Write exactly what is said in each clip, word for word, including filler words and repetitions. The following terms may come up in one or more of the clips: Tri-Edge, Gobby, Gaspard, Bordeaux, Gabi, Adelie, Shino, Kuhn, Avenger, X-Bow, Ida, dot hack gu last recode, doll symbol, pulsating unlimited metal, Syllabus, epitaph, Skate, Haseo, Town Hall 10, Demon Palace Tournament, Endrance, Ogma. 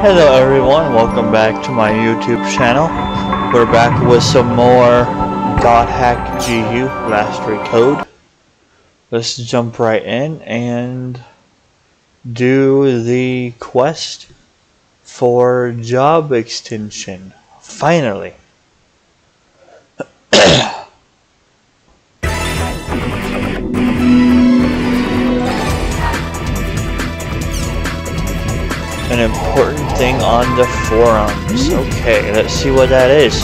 Hello everyone, welcome back to my YouTube channel. We're back with some more dot hack gu last recode. Let's jump right in and do the quest for job extension. Finally. An important thing on the forums. Okay, let's see what that is.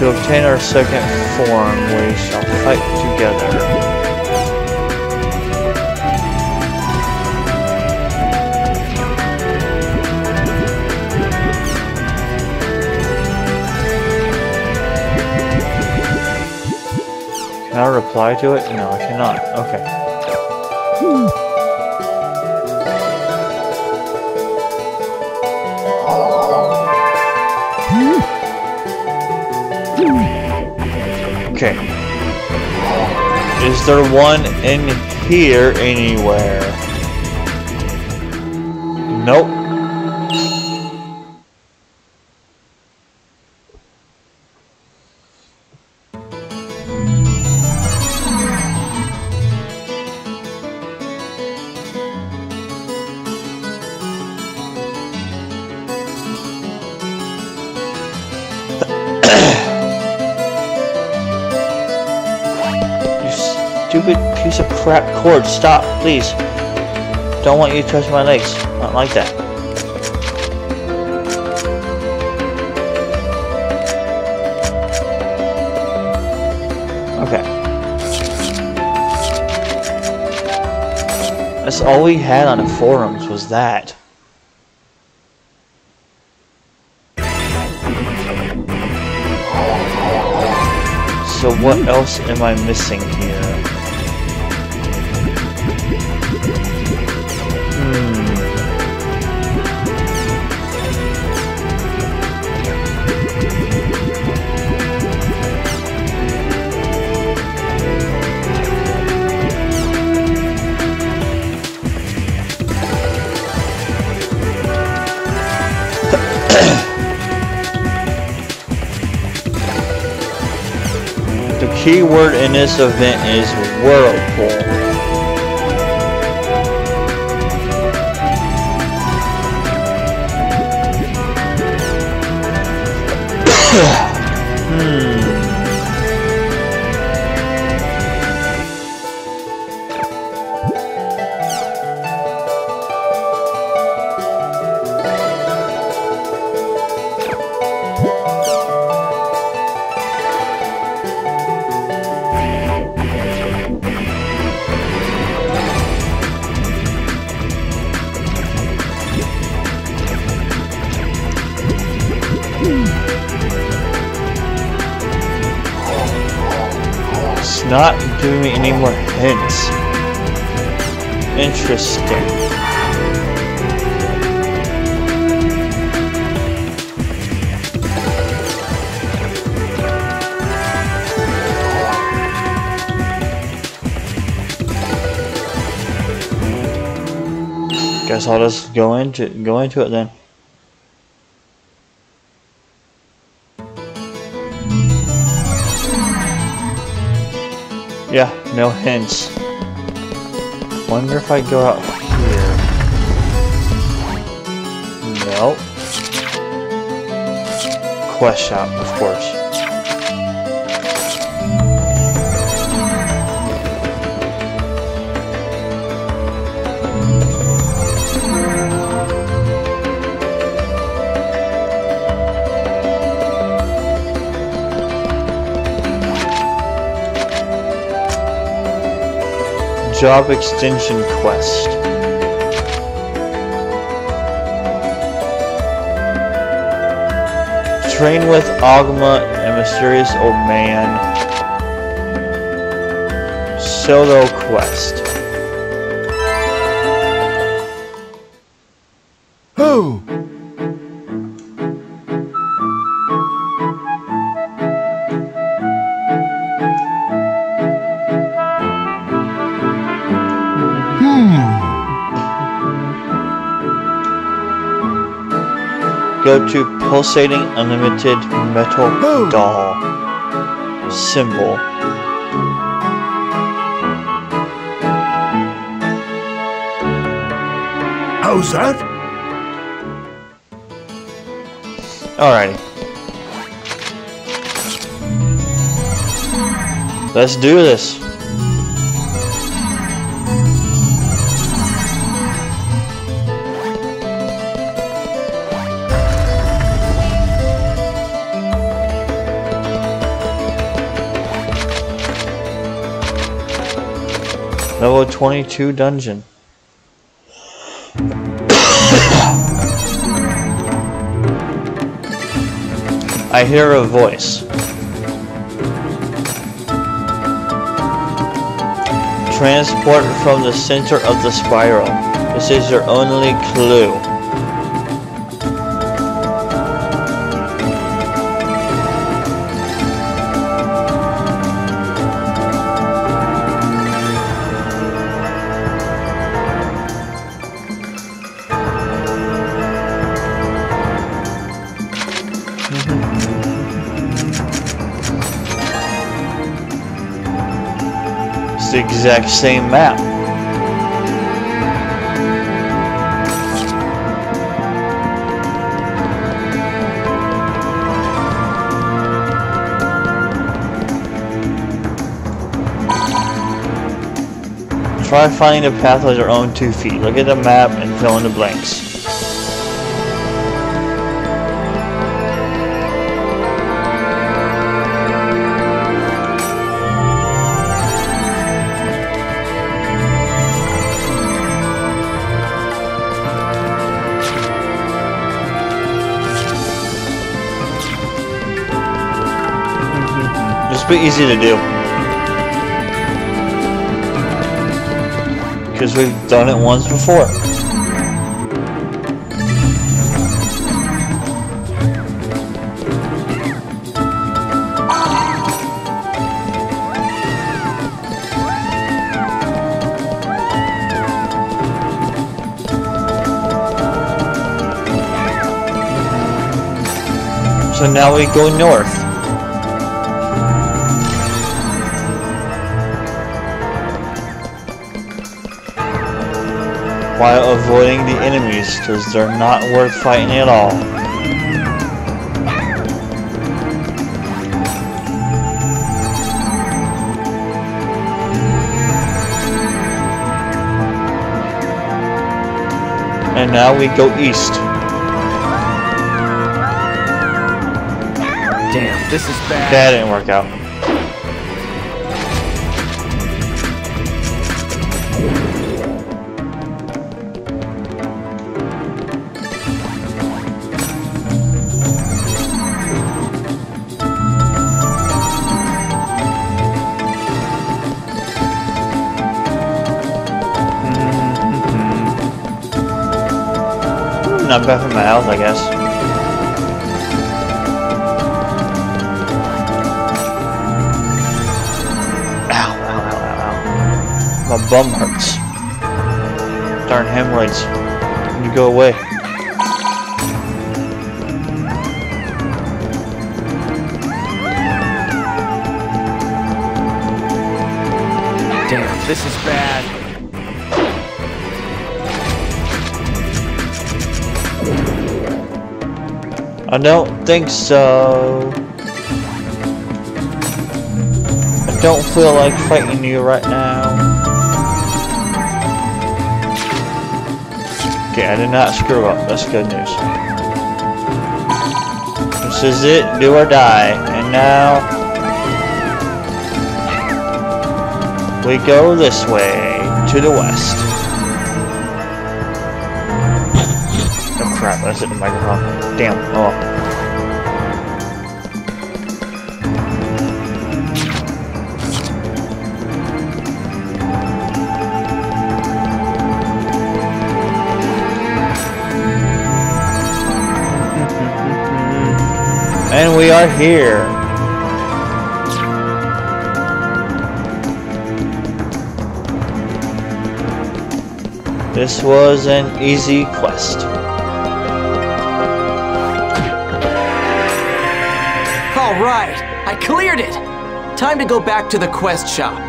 To obtain our second form, we shall fight together. Can I reply to it? No, I cannot. Okay. Okay. Is there one in here anywhere? Nope. Stupid piece of crap cord, stop, please. Don't want you to touch my legs. Not like that. Okay. That's all we had on the forums was that. So what else am I missing here? The key word in this event is whirlpool. hmm. Not giving me any more hints. Interesting. Guess I'll just go into go into it then. Yeah, no hints. Wonder if I go out here. Nope. Quest shop, of course. Job extension quest. Train with Ogma, a mysterious old man. solo quest. Who? Go to pulsating unlimited metal Boom. doll symbol. How's that? Alrighty. Let's do this. Level twenty-two dungeon. I hear a voice. Transport from the center of the spiral. This is your only clue. The exact same map. Try finding a path with your own two feet. Look at the map and fill in the blanks. Pretty easy to do because we've done it once before. So now we go north. While avoiding the enemies, because they're not worth fighting at all. And now we go east. Damn, this is bad. That didn't work out. Not bad for my health, I guess. Ow, ow, ow, ow, ow. My bum hurts. Darn hemorrhoids. You go away. Damn, this is bad. I don't think so. I don't feel like fighting you right now. Okay, I did not screw up. That's good news. This is it. Do or die. And now we go this way to the west. Oh crap, that's in the microphone. Damn, oh. are here. This was an easy quest. All right, I cleared it. Time to go back to the quest shop.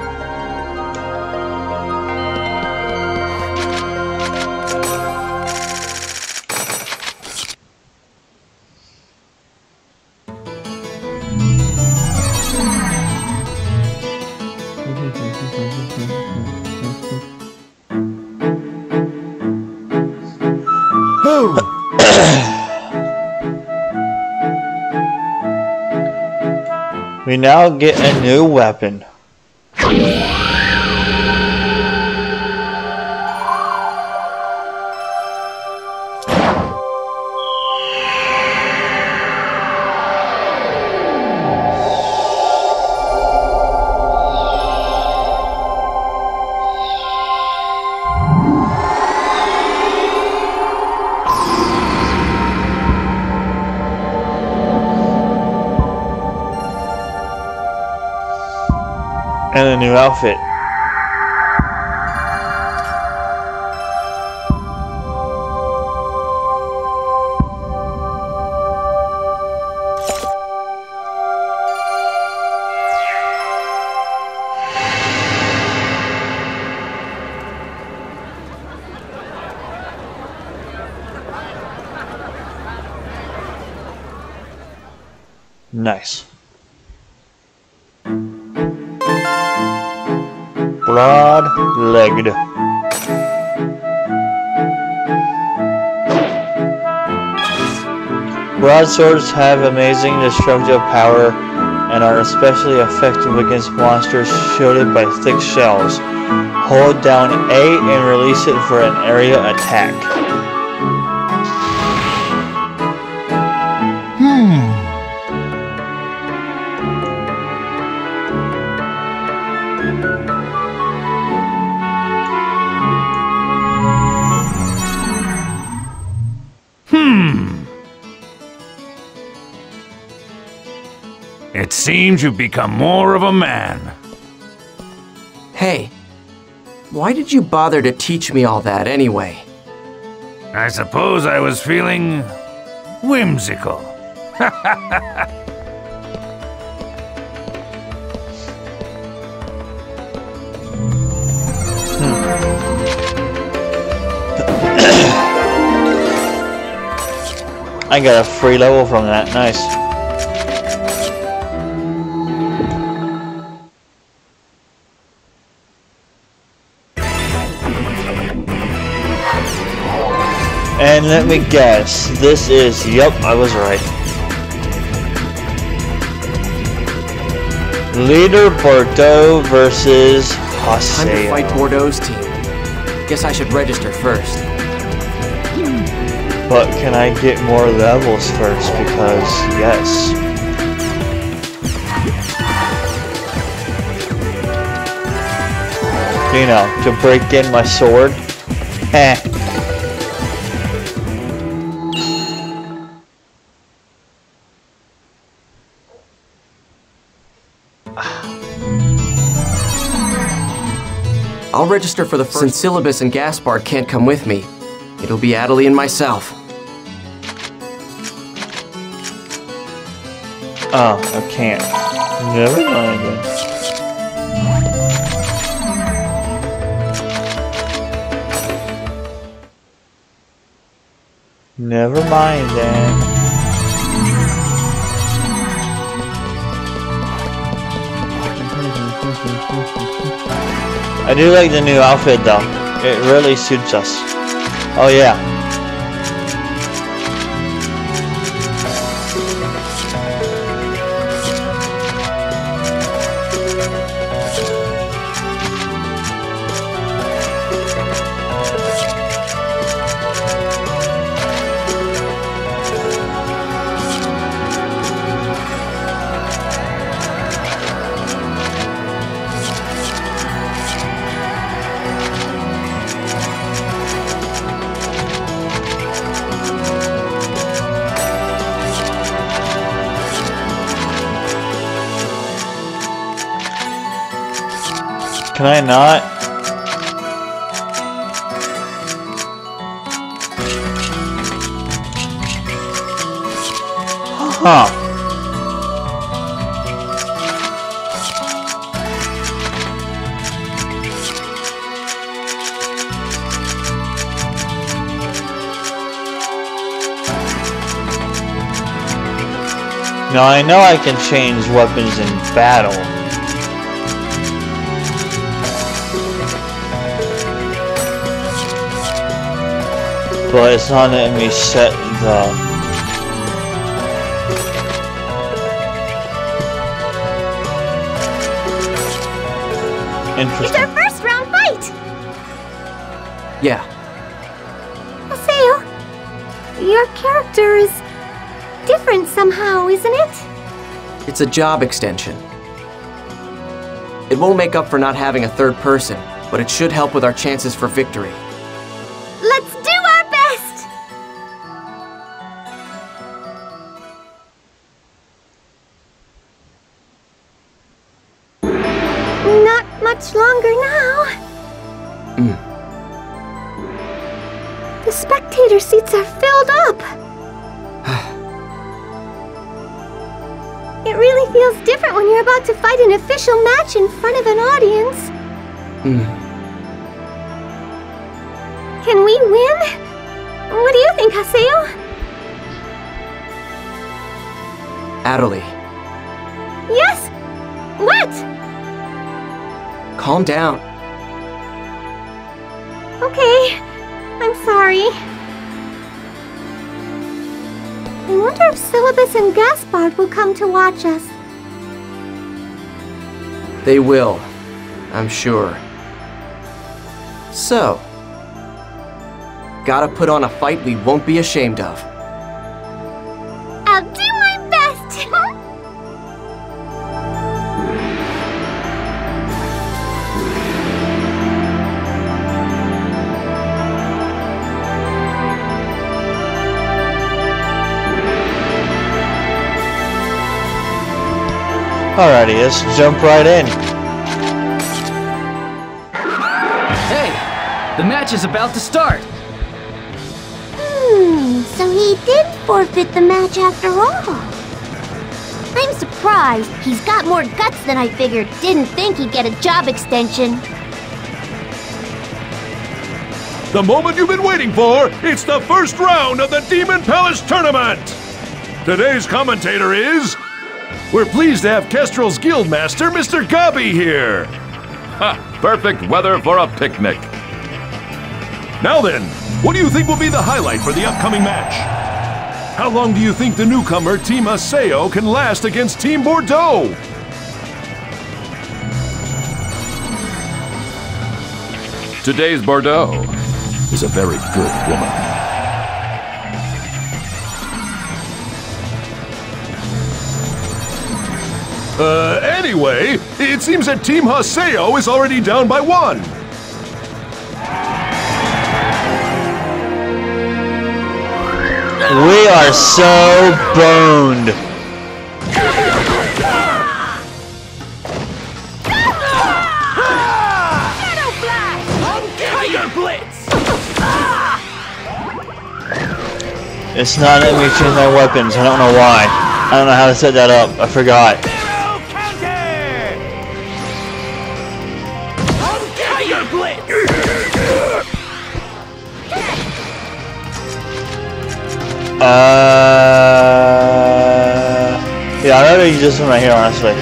We now get a new weapon. And a new outfit. Nice. Broad-legged. Broadswords have amazing destructive power and are especially effective against monsters shielded by thick shells. Hold down A and release it for an area attack. Hmm. It seems you've become more of a man. Hey, why did you bother to teach me all that anyway? I suppose I was feeling whimsical. I got a free level from that, nice. And let me guess, this is, yep, I was right. Leader Bordeaux versus Haseo. Time to fight Bordeaux's team. Guess I should register first. But can I get more levels first? Because, yes. You know, to break in my sword. Heh. I'll register for the first. Since Syllabus and Gaspard can't come with me, it'll be Adelie and myself. Oh, I can't. Never mind then. Never mind then. I do like the new outfit though. It really suits us. Oh yeah. Can I not? Huh. Now I know I can change weapons in battle. But it's not letting me set the... Interesting. It's our first round fight! Yeah. Haseo, your character is different somehow, isn't it? It's a job extension. It won't make up for not having a third person, but it should help with our chances for victory. Longer now. Mm. The spectator seats are filled up. It really feels different when you're about to fight an official match in front of an audience. Mm. Can we win? What do you think, Haseo? Adelie. Yes? What? Calm down. Okay, I'm sorry. I wonder if Syllabus and Gaspard will come to watch us. They will, I'm sure. So, gotta put on a fight we won't be ashamed of. I'll do my best! Alrighty, let's jump right in. Hey! The match is about to start! Hmm, so he did forfeit the match after all. I'm surprised. He's got more guts than I figured. Didn't think he'd get a job extension. The moment you've been waiting for, it's the first round of the Demon Palace Tournament! Today's commentator is... We're pleased to have Kestrel's Guildmaster, Mister Gobby, here! Ha! Perfect weather for a picnic! Now then, what do you think will be the highlight for the upcoming match? How long do you think the newcomer Team Haseo can last against Team Bordeaux? Today's Bordeaux is a very good woman. Uh, anyway, it seems that Team Haseo is already down by one. We are so boned. Shadow Blast on Tiger Blitz. It's not letting me change my weapons. I don't know why. I don't know how to set that up. I forgot. Uh, yeah, I'd rather use this one right here, honestly.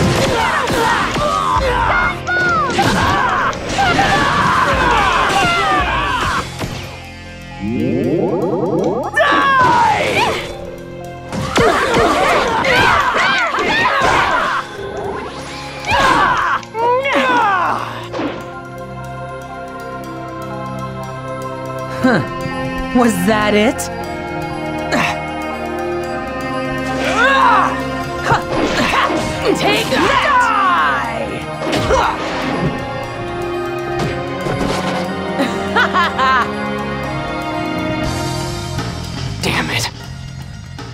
Huh. Was that it? Take that! Damn it.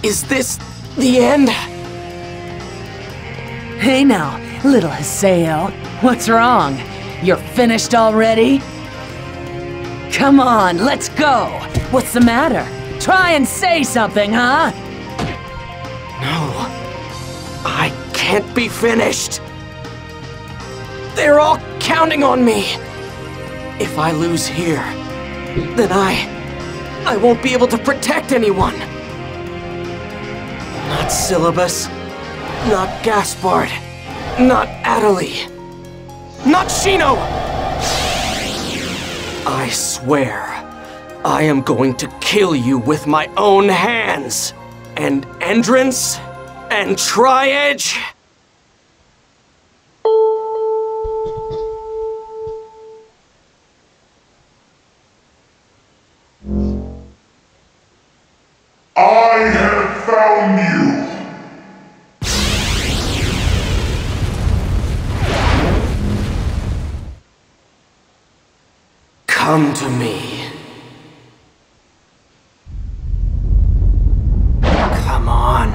Is this the end? Hey now, little Haseo. What's wrong? You're finished already? Come on, let's go! What's the matter? Try and say something, huh? No. I can't be finished. They're all counting on me. If I lose here, then I... I won't be able to protect anyone. Not Syllabus. Not Gaspard. Not Adelie. Not Shino! I swear, I am going to kill you with my own hands. And Endrance? And Tri-Edge? I have found you! Come to me. Come on.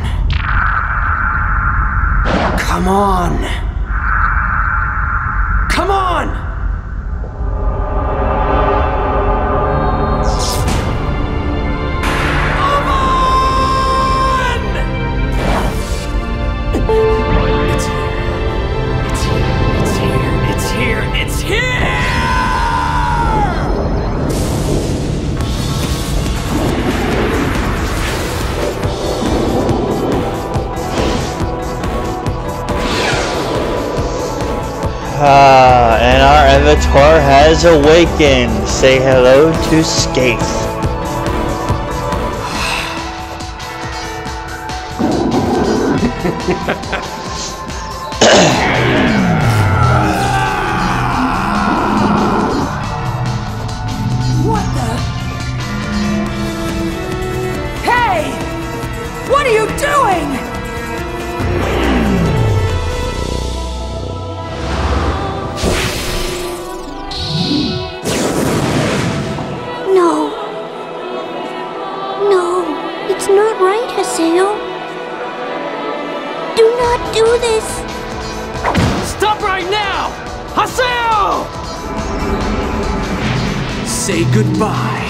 Come on. Come on! Ah, and our avatar has awakened. Say hello to Skate. What the? Hey! What are you doing? Haseo, do not do this! Stop right now! Haseo! Say goodbye.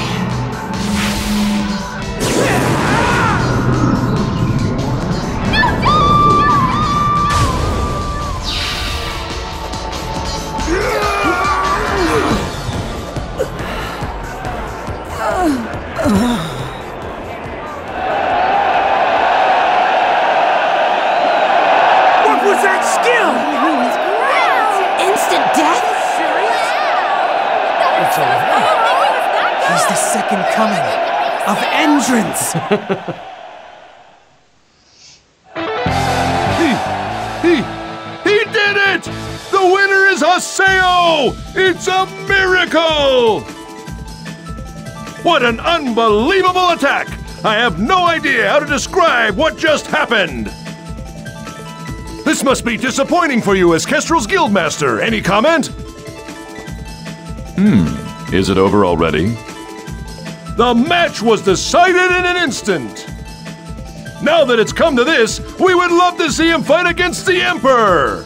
he, he, he did it! The winner is Haseo! It's a miracle! What an unbelievable attack! I have no idea how to describe what just happened! This must be disappointing for you as Kestrel's Guildmaster. Any comment? Hmm, is it over already? The match was decided in an instant! Now that it's come to this, we would love to see him fight against the Emperor!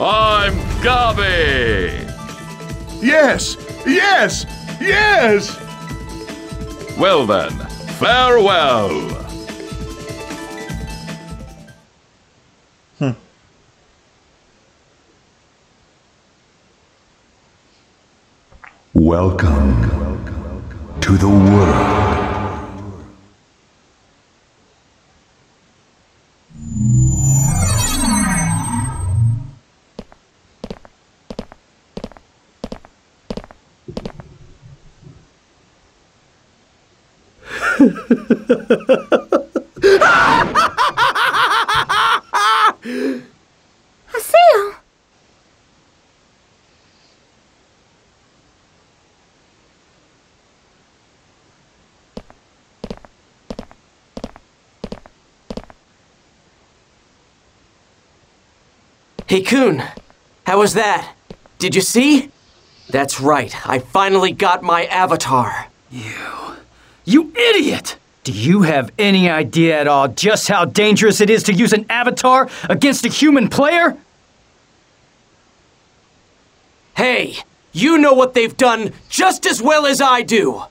I'm Gabi! Yes! Yes! Yes! Well then, farewell! Welcome to the world. Haseo. Hey Kuhn, how was that? Did you see? That's right, I finally got my avatar. You... you idiot! Do you have any idea at all just how dangerous it is to use an avatar against a human player? Hey, you know what they've done just as well as I do.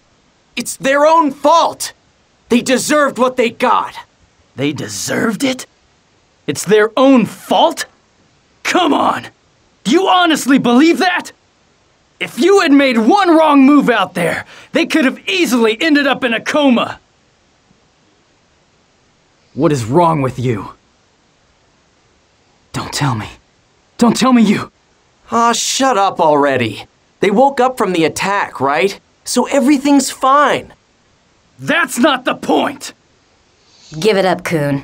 It's their own fault. They deserved what they got. They deserved it? It's their own fault? Come on! Do you honestly believe that? If you had made one wrong move out there, they could have easily ended up in a coma. What is wrong with you? Don't tell me. Don't tell me you... Ah, shut up already. They woke up from the attack, right? So everything's fine. That's not the point! Give it up, Kuhn.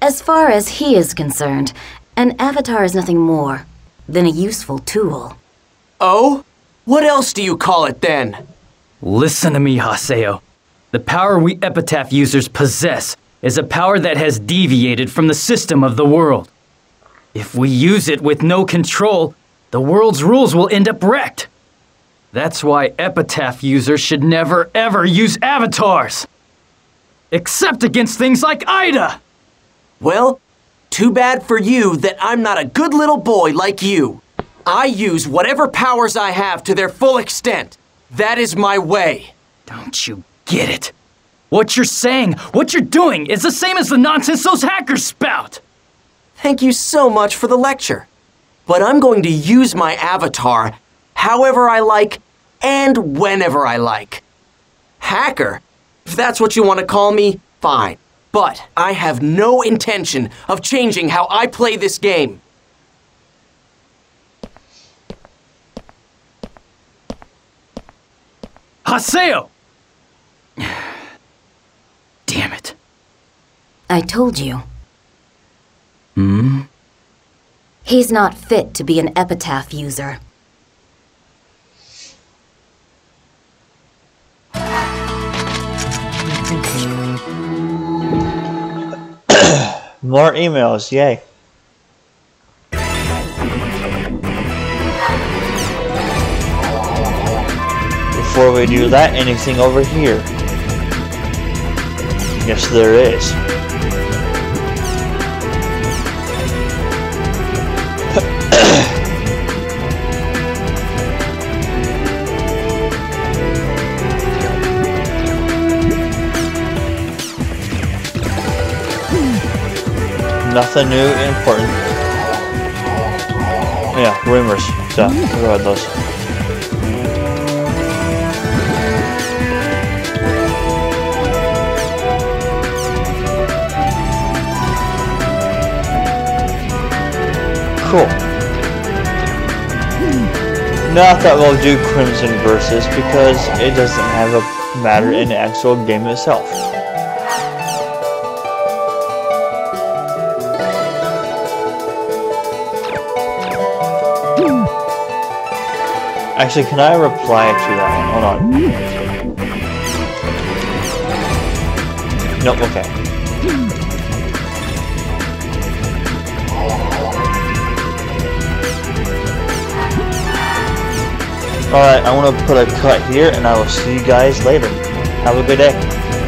As far as he is concerned, an avatar is nothing more than a useful tool. Oh? What else do you call it then? Listen to me, Haseo. The power we epitaph users possess is a power that has deviated from the system of the world. If we use it with no control, the world's rules will end up wrecked. That's why epitaph users should never ever use avatars. Except against things like Ida! Well, too bad for you that I'm not a good little boy like you. I use whatever powers I have to their full extent. That is my way. Don't you get it? What you're saying, what you're doing, is the same as the nonsense those hackers spout! Thank you so much for the lecture. But I'm going to use my avatar however I like and whenever I like. Hacker? If that's what you want to call me, fine. But I have no intention of changing how I play this game. Haseo! Damn it. I told you. Hmm? He's not fit to be an epitaph user. More emails, yay. Before we do that, anything over here? Yes, there is. Nothing new and important. Yeah, rumors. So, we read those. Cool. Not that we'll do Crimson Versus because it doesn't have a matter in the actual game itself. Actually, can I reply to that one? Hold on. Nope, okay. Alright, I want to put a cut here, and I will see you guys later. Have a good day.